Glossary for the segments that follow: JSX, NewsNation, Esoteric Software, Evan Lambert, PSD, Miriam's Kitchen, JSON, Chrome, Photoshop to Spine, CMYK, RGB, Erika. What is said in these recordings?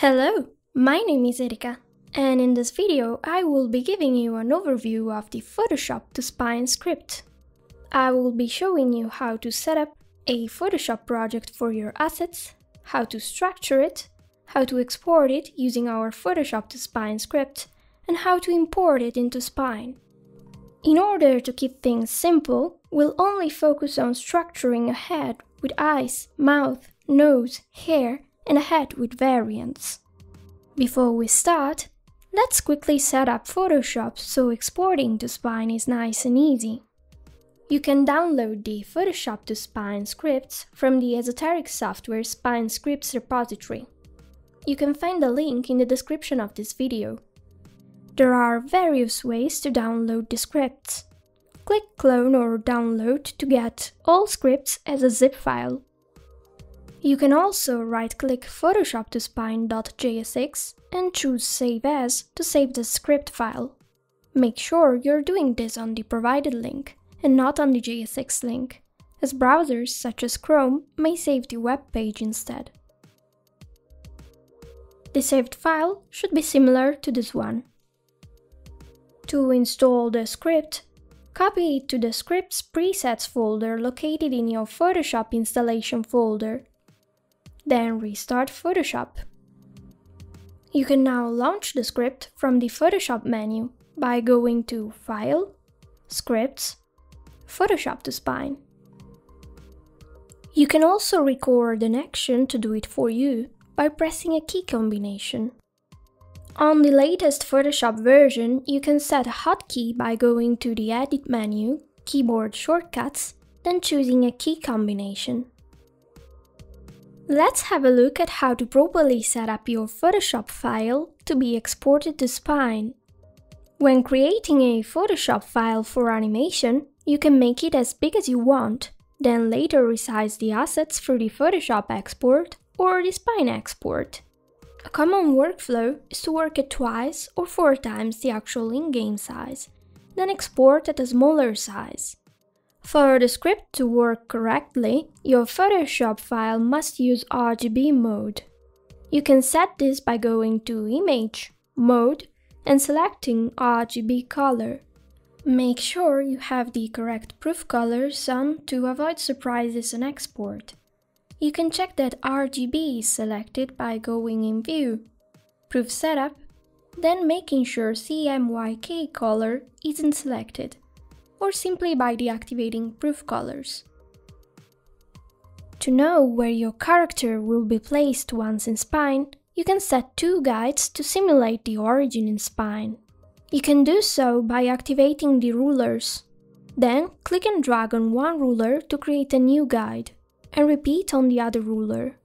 Hello, my name is Erika, and in this video I will be giving you an overview of the Photoshop to Spine script. I will be showing you how to set up a Photoshop project for your assets, how to structure it, how to export it using our Photoshop to Spine script, and how to import it into Spine. In order to keep things simple, we'll only focus on structuring a head with eyes, mouth, nose, hair, and a head with variants. Before we start, let's quickly set up Photoshop so exporting to Spine is nice and easy. You can download the Photoshop to Spine scripts from the Esoteric Software Spine Scripts repository. You can find the link in the description of this video. There are various ways to download the scripts. Click Clone or Download to get all scripts as a zip file. You can also right-click Photoshop to Spine.jsx and choose Save As to save the script file. Make sure you're doing this on the provided link and not on the JSX link, as browsers such as Chrome may save the web page instead. The saved file should be similar to this one. To install the script, copy it to the scripts presets folder located in your Photoshop installation folder. Then restart Photoshop. You can now launch the script from the Photoshop menu by going to File, Scripts, Photoshop to Spine. You can also record an action to do it for you by pressing a key combination. On the latest Photoshop version, you can set a hotkey by going to the Edit menu, Keyboard Shortcuts, then choosing a key combination. Let's have a look at how to properly set up your Photoshop file to be exported to Spine. When creating a Photoshop file for animation, you can make it as big as you want, then later resize the assets through the Photoshop export or the Spine export. A common workflow is to work at twice or four times the actual in-game size, then export at a smaller size. For the script to work correctly, your Photoshop file must use RGB mode. You can set this by going to Image, Mode, and selecting RGB color. Make sure you have the correct proof colors on to avoid surprises on export. You can check that RGB is selected by going in View, Proof Setup, then making sure CMYK color isn't selected, or simply by deactivating proof colors. To know where your character will be placed once in Spine, you can set two guides to simulate the origin in Spine. You can do so by activating the rulers. Then click and drag on one ruler to create a new guide, and repeat on the other ruler.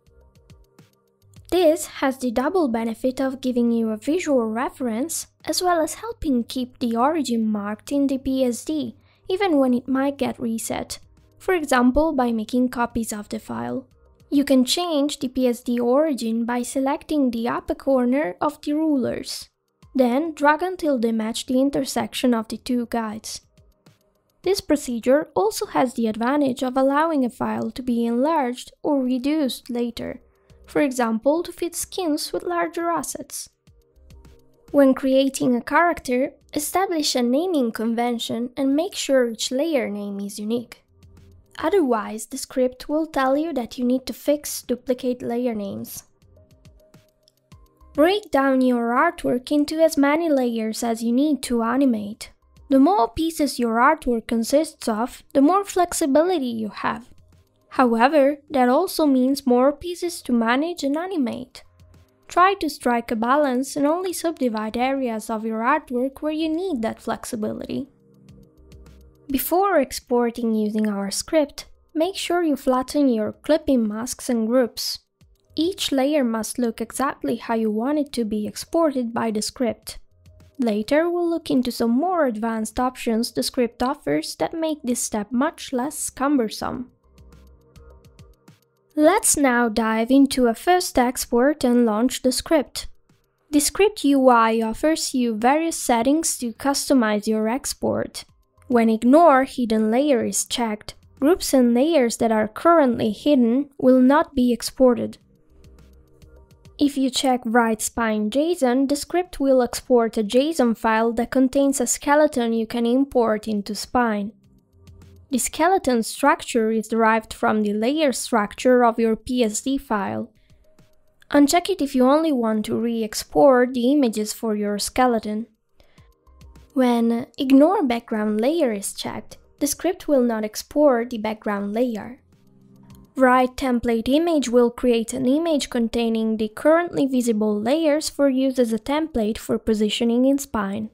This has the double benefit of giving you a visual reference as well as helping keep the origin marked in the PSD, even when it might get reset, for example by making copies of the file. You can change the PSD origin by selecting the upper corner of the rulers, then drag until they match the intersection of the two guides. This procedure also has the advantage of allowing a file to be enlarged or reduced later, for example, to fit skins with larger assets. When creating a character, establish a naming convention and make sure each layer name is unique. Otherwise, the script will tell you that you need to fix duplicate layer names. Break down your artwork into as many layers as you need to animate. The more pieces your artwork consists of, the more flexibility you have. However, that also means more pieces to manage and animate. Try to strike a balance and only subdivide areas of your artwork where you need that flexibility. Before exporting using our script, make sure you flatten your clipping masks and groups. Each layer must look exactly how you want it to be exported by the script. Later, we'll look into some more advanced options the script offers that make this step much less cumbersome. Let's now dive into a first export and launch the script. The script UI offers you various settings to customize your export. When Ignore Hidden Layer is checked, groups and layers that are currently hidden will not be exported. If you check Write Spine JSON, the script will export a JSON file that contains a skeleton you can import into Spine. The skeleton structure is derived from the layer structure of your PSD file. Uncheck it if you only want to re-export the images for your skeleton. When Ignore Background Layer is checked, the script will not export the background layer. Write Template Image will create an image containing the currently visible layers for use as a template for positioning in Spine.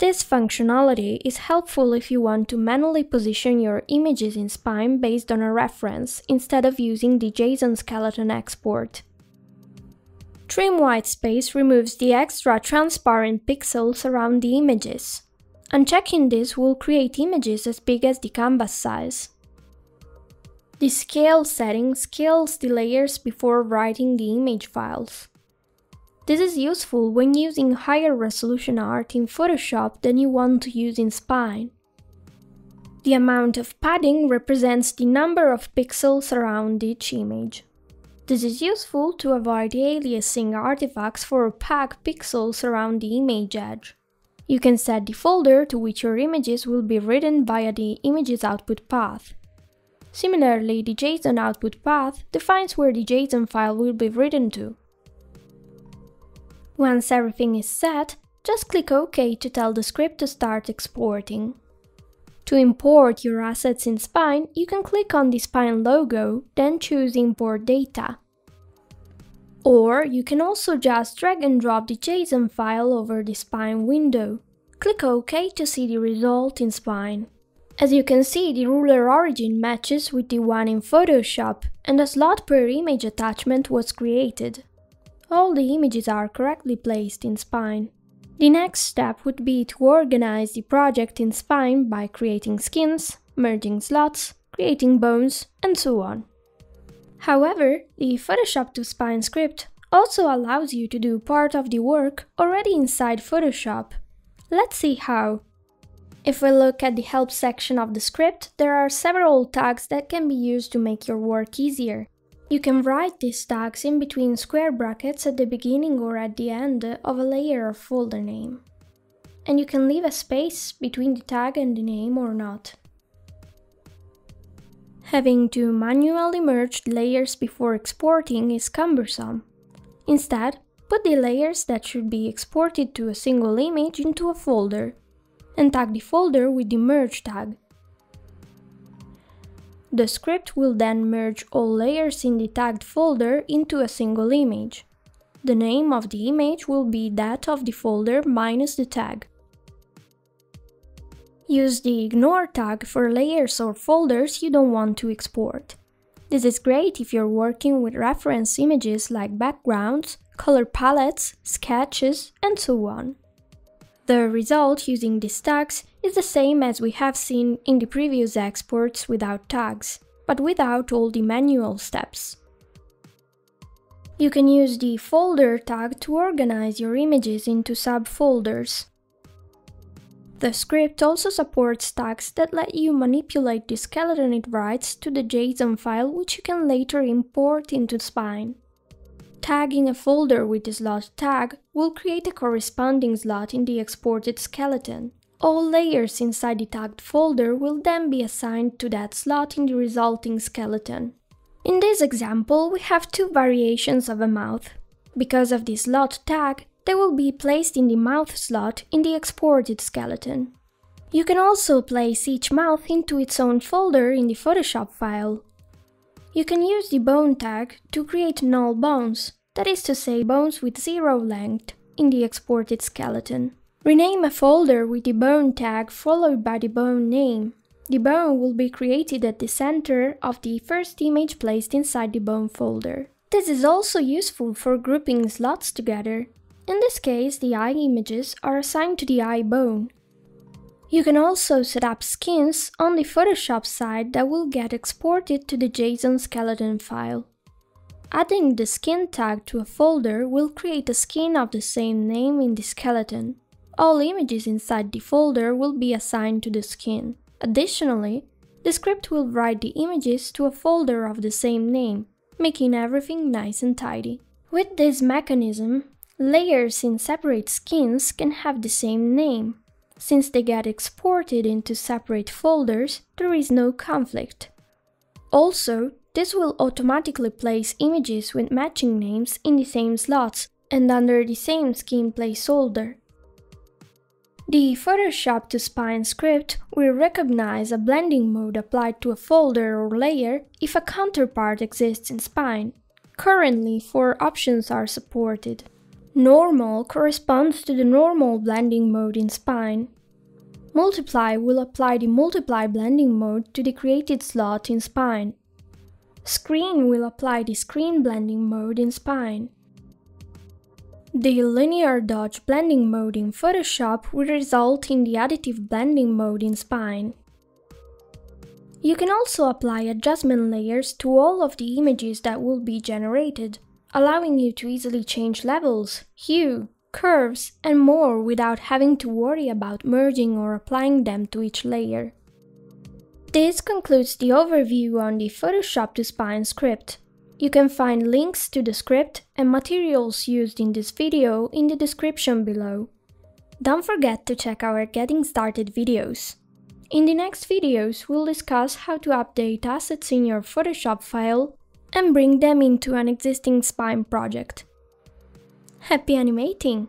This functionality is helpful if you want to manually position your images in Spine based on a reference, instead of using the JSON skeleton export. Trim Whitespace removes the extra transparent pixels around the images. Unchecking this will create images as big as the canvas size. The Scale setting scales the layers before writing the image files. This is useful when using higher resolution art in Photoshop than you want to use in Spine. The amount of padding represents the number of pixels around each image. This is useful to avoid aliasing artifacts for opaque pixels around the image edge. You can set the folder to which your images will be written via the image's output path. Similarly, the JSON output path defines where the JSON file will be written to. Once everything is set, just click OK to tell the script to start exporting. To import your assets in Spine, you can click on the Spine logo, then choose Import Data. Or you can also just drag and drop the JSON file over the Spine window. Click OK to see the result in Spine. As you can see, the ruler origin matches with the one in Photoshop, and a slot per image attachment was created. All the images are correctly placed in Spine. The next step would be to organize the project in Spine by creating skins, merging slots, creating bones, and so on. However, the Photoshop to Spine script also allows you to do part of the work already inside Photoshop. Let's see how. If we look at the help section of the script, there are several tags that can be used to make your work easier. You can write these tags in between square brackets at the beginning or at the end of a layer or folder name. And you can leave a space between the tag and the name or not. Having to manually merge layers before exporting is cumbersome. Instead, put the layers that should be exported to a single image into a folder, and tag the folder with the merge tag. The script will then merge all layers in the tagged folder into a single image. The name of the image will be that of the folder minus the tag. Use the Ignore tag for layers or folders you don't want to export. This is great if you're working with reference images like backgrounds, color palettes, sketches, and so on. The result using these tags is the same as we have seen in the previous exports without tags, but without all the manual steps. You can use the folder tag to organize your images into subfolders. The script also supports tags that let you manipulate the skeleton it writes to the JSON file, which you can later import into Spine. Tagging a folder with the slot tag will create a corresponding slot in the exported skeleton. All layers inside the tagged folder will then be assigned to that slot in the resulting skeleton. In this example, we have two variations of a mouth. Because of the slot tag, they will be placed in the mouth slot in the exported skeleton. You can also place each mouth into its own folder in the Photoshop file. You can use the bone tag to create null bones, that is to say bones with zero length, in the exported skeleton. Rename a folder with the bone tag followed by the bone name. The bone will be created at the center of the first image placed inside the bone folder. This is also useful for grouping slots together. In this case, the eye images are assigned to the eye bone. You can also set up skins on the Photoshop side that will get exported to the JSON skeleton file. Adding the skin tag to a folder will create a skin of the same name in the skeleton. All images inside the folder will be assigned to the skin. Additionally, the script will write the images to a folder of the same name, making everything nice and tidy. With this mechanism, layers in separate skins can have the same name. Since they get exported into separate folders, there is no conflict. Also, this will automatically place images with matching names in the same slots and under the same skin placeholder. The Photoshop to Spine script will recognize a blending mode applied to a folder or layer if a counterpart exists in Spine. Currently, 4 options are supported. Normal corresponds to the normal blending mode in Spine. Multiply will apply the multiply blending mode to the created slot in Spine. Screen will apply the screen blending mode in Spine. The linear dodge blending mode in Photoshop will result in the additive blending mode in Spine. You can also apply adjustment layers to all of the images that will be generated, allowing you to easily change levels, hue, curves, and more without having to worry about merging or applying them to each layer. This concludes the overview on the Photoshop to Spine script. You can find links to the script and materials used in this video in the description below. Don't forget to check our Getting Started videos. In the next videos, we'll discuss how to update assets in your Photoshop file and bring them into an existing Spine project. Happy animating!